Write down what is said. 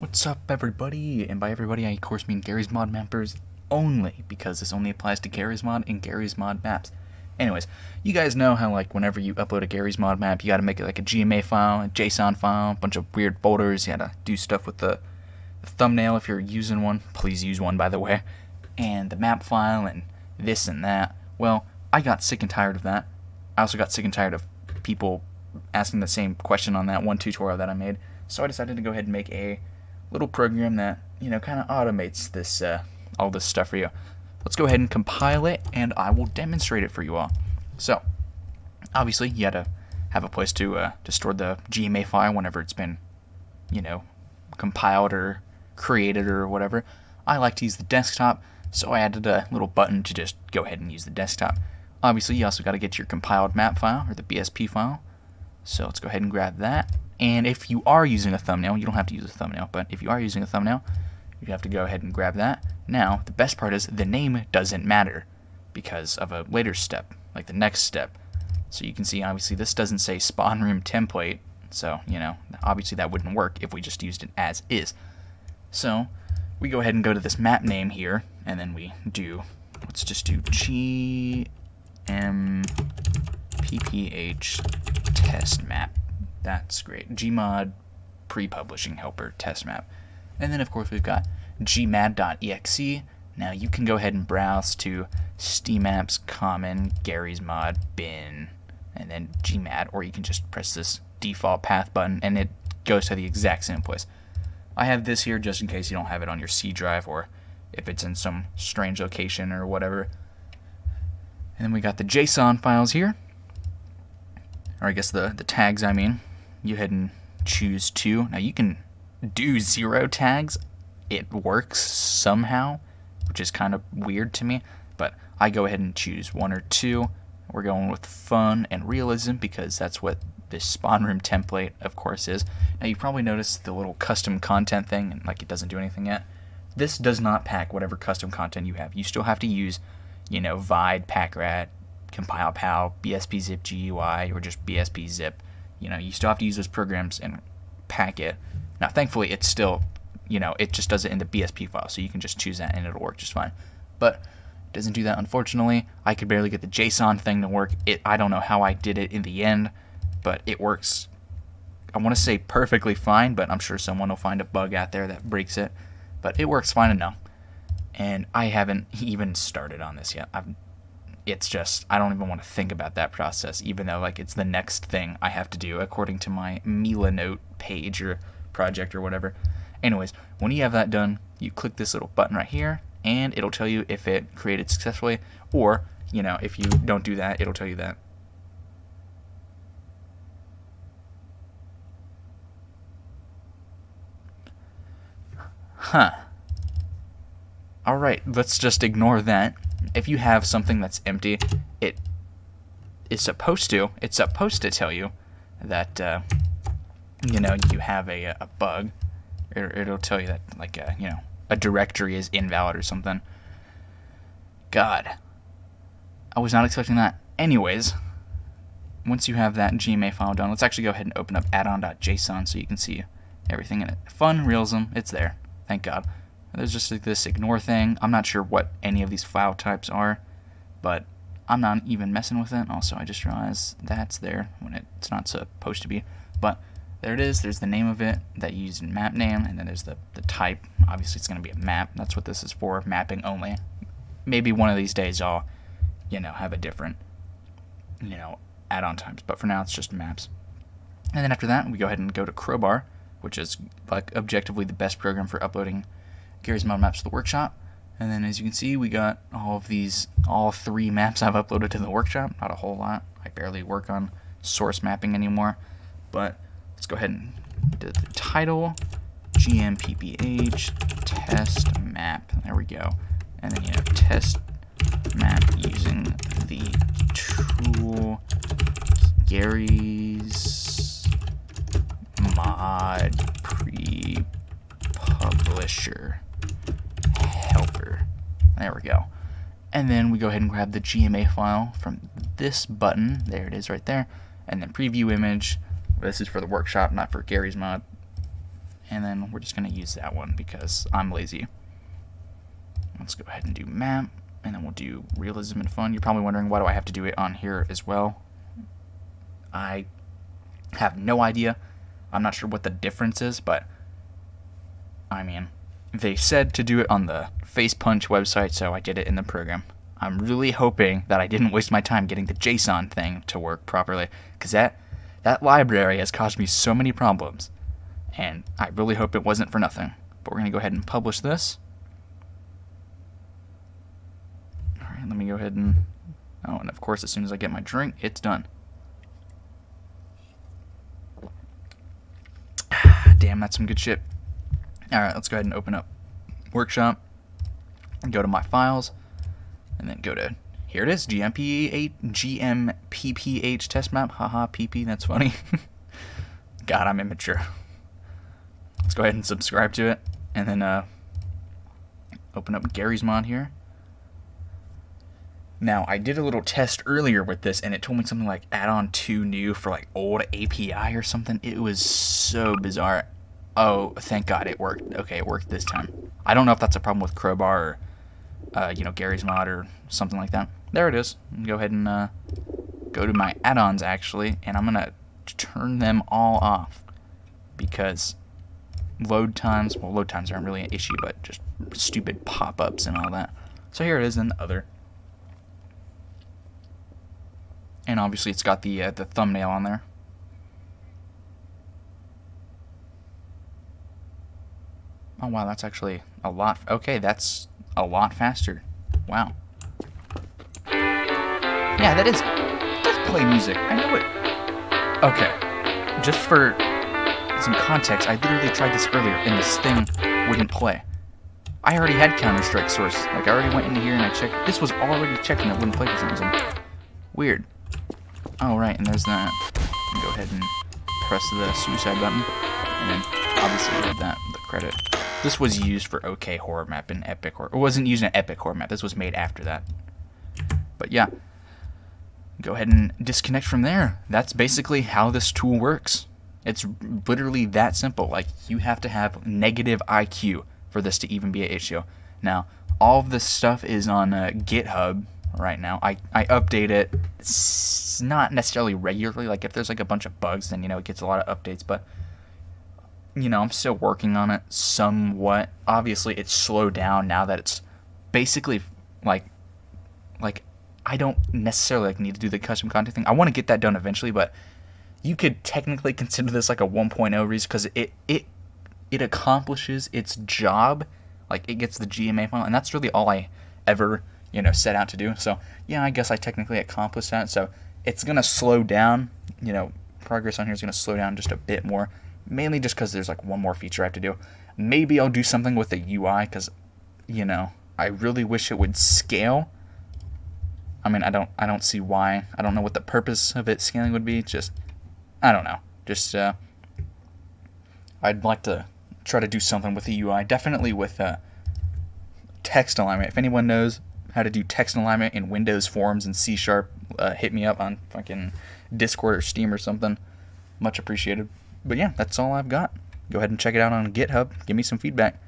What's up, everybody? And by everybody, I of course mean Garry's Mod members only, because this only applies to Garry's Mod and Garry's Mod maps. Anyways, you guys know how, like, whenever you upload a Garry's Mod map, you gotta make it like a GMA file, a JSON file, a bunch of weird folders. You gotta do stuff with the thumbnail if you're using one. Please use one, by the way. And the map file and this and that. Well, I got sick and tired of that. I also got sick and tired of people asking the same question on that one tutorial that I made. So I decided to go ahead and make a little program that, you know, kind of automates this all this stuff for you. Let's go ahead and compile it, and I will demonstrate it for you all. So, obviously, you had to have a place to store the GMA file whenever it's been, you know, compiled or created or whatever. I like to use the desktop, so I added a little button to just go ahead and use the desktop. Obviously, you also got to get your compiled map file or the BSP file. So let's go ahead and grab that. And if you are using a thumbnail, you don't have to use a thumbnail, but if you are using a thumbnail, you have to go ahead and grab that. Now, the best part is the name doesn't matter because of a later step, like the next step. So you can see, obviously, this doesn't say spawn room template. So, you know, obviously that wouldn't work if we just used it as is. So we go ahead and go to this map name here, and then we do, let's just do gmph test map. That's great. Gmod pre-publishing helper test map. And then, of course, we've got gmad.exe. Now, you can go ahead and browse to Steam apps, common, Garry's Mod, bin, and then gmad, or you can just press this default path button, and it goes to the exact same place. I have this here just in case you don't have it on your C drive, or if it's in some strange location or whatever. And then we got the JSON files here, or I guess the tags, I mean. You go ahead and choose two. Now, you can do 0 tags. It works somehow, which is kind of weird to me, but I go ahead and choose 1 or 2. We're going with fun and realism because that's what this spawn room template, of course, is. Now, you probably noticed the little custom content thing, and like it doesn't do anything yet. This does not pack whatever custom content you have. You still have to use, you know, Vide, PackRat, Compile PAL, BSP zip GUI, or just BSP zip. You know, you still have to use those programs and pack it. Now, thankfully, it's still, you know, it just does it in the BSP file, so you can just choose that and it'll work just fine. But it doesn't do that, unfortunately. I could barely get the JSON thing to work. I don't know how I did it in the end, but it works, I want to say perfectly fine, but I'm sure someone will find a bug out there that breaks it. But it works fine enough. And I haven't even started on this yet. It's just, I don't even want to think about that process, even though, like, it's the next thing I have to do according to my Mila Note page or project or whatever. Anyways, when you have that done, you click this little button right here, and it'll tell you if it created successfully, or, you know, if you don't do that, it'll tell you that. Huh. Alright, let's just ignore that. If you have something that's empty, it is supposed to, it's supposed to tell you that, you know, you have a bug. It'll tell you that, like, you know, a directory is invalid or something. God, I was not expecting that. Anyways, once you have that GMA file done, let's actually go ahead and open up addon.json so you can see everything in it. Fun, realism, it's there. Thank God. There's just like this ignore thing. I'm not sure what any of these file types are, but I'm not even messing with it. Also, I just realized that's there when it's not supposed to be. But there it is. There's the name of it that you used in map name, and then there's the type. Obviously, it's going to be a map. That's what this is for, mapping only. Maybe one of these days I'll, you know, have a different, you know, add-on types. But for now, it's just maps. And then after that, we go ahead and go to Crowbar, which is, like, objectively the best program for uploading Garry's Mod maps to the workshop. And then, as you can see, we got all of these, all 3 maps I've uploaded to the workshop. Not a whole lot. I barely work on source mapping anymore. But let's go ahead and do the title, gmph test map. There we go. And then, you know, test map using the tool Garry's Mod pre-publisher helper. There we go. And then we go ahead and grab the GMA file from this button. There it is right there. And then preview image. This is for the workshop, not for Garry's Mod. and then we're just going to use that one because I'm lazy. Let's go ahead and do map, and then we'll do realism and fun. You're probably wondering, why do I have to do it on here as well? I have no idea. I'm not sure what the difference is, but I mean, they said to do it on the Face Punch website, so I did it in the program. I'm really hoping that I didn't waste my time getting the JSON thing to work properly, because that library has caused me so many problems, and I really hope it wasn't for nothing. But we're going to go ahead and publish this. Alright, let me go ahead and... oh, and of course, as soon as I get my drink, it's done. Damn, that's some good shit. Alright, let's go ahead and open up Workshop, and go to my files, and then go to, here it is, GMPPH test map, haha, PP, that's funny. God, I'm immature. Let's go ahead and subscribe to it, and then open up Garry's Mod here. Now, I did a little test earlier with this, and it told me something like add on two new for like old API or something. It was so bizarre. Oh, thank God it worked. Okay, it worked this time. I don't know if that's a problem with Crowbar or, you know, Garry's Mod or something like that. There it is. Go ahead and go to my add-ons, actually, and I'm going to turn them all off because load times, well, load times aren't really an issue, but just stupid pop-ups and all that. So here it is in the other. And obviously it's got the thumbnail on there. Oh, wow, that's actually a lot. Okay, that's a lot faster. Wow. Yeah, that is. Let's play music. I know it. Okay. Just for some context, I literally tried this earlier, and this thing wouldn't play. I already had Counter-Strike Source. Like, I already went into here and I checked. This was already checked and it wouldn't play for some reason. Weird. Oh, right, and there's that. Go ahead and press the suicide button. And then, obviously, give that the credit. This was used for OK Horror Map and Epic Horror. It wasn't used in Epic Horror Map. This was made after that. But yeah, go ahead and disconnect from there. That's basically how this tool works. It's literally that simple. Like, you have to have negative IQ for this to even be an issue. Now, all of this stuff is on GitHub right now. I update it. It's not necessarily regularly. Like, if there's like a bunch of bugs, then, you know, it gets a lot of updates, but... you know, I'm still working on it somewhat. Obviously, it's slowed down now that it's basically like I don't necessarily like need to do the custom content thing. I want to get that done eventually, but you could technically consider this like a 1.0 release because it accomplishes its job. Like, it gets the GMA file, and that's really all I ever, you know, set out to do. So yeah, I guess I technically accomplished that. So it's gonna slow down. You know, progress on here is gonna slow down just a bit more. Mainly just because there's like one more feature I have to do. Maybe I'll do something with the UI because, you know, I really wish it would scale. I mean, I don't see why. I don't know what the purpose of it scaling would be. Just, I don't know. Just, I'd like to try to do something with the UI. Definitely with text alignment. If anyone knows how to do text alignment in Windows Forms and C#, hit me up on fucking Discord or Steam or something. Much appreciated. But yeah, that's all I've got. Go ahead and check it out on GitHub. Give me some feedback.